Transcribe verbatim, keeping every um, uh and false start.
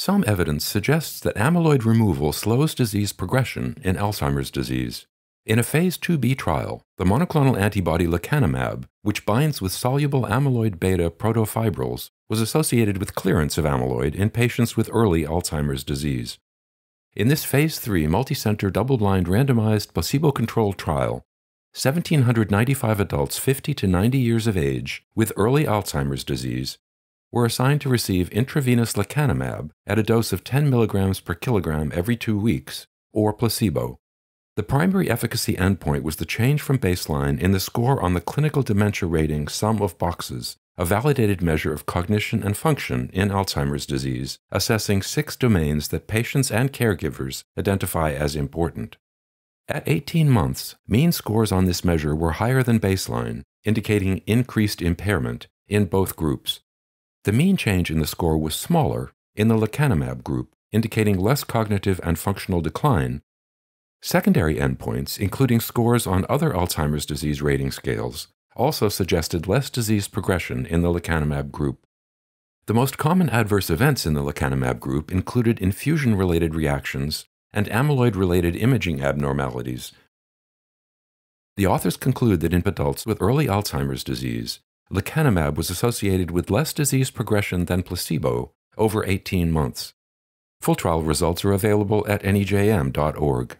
Some evidence suggests that amyloid removal slows disease progression in Alzheimer's disease. In a phase two B trial, the monoclonal antibody lecanemab, which binds with soluble amyloid beta protofibrils, was associated with clearance of amyloid in patients with early Alzheimer's disease. In this phase three multicenter double-blind randomized placebo-controlled trial, one thousand seven hundred ninety-five adults fifty to ninety years of age with early Alzheimer's disease were assigned to receive intravenous lecanemab at a dose of ten milligrams per kilogram every two weeks, or placebo. The primary efficacy endpoint was the change from baseline in the score on the Clinical Dementia Rating Sum of Boxes, a validated measure of cognition and function in Alzheimer's disease, assessing six domains that patients and caregivers identify as important. At eighteen months, mean scores on this measure were higher than baseline, indicating increased impairment in both groups. The mean change in the score was smaller in the lecanemab group, indicating less cognitive and functional decline. Secondary endpoints, including scores on other Alzheimer's disease rating scales, also suggested less disease progression in the lecanemab group. The most common adverse events in the lecanemab group included infusion-related reactions and amyloid-related imaging abnormalities. The authors conclude that in adults with early Alzheimer's disease, lecanemab was associated with less disease progression than placebo over eighteen months. Full trial results are available at N E J M dot org.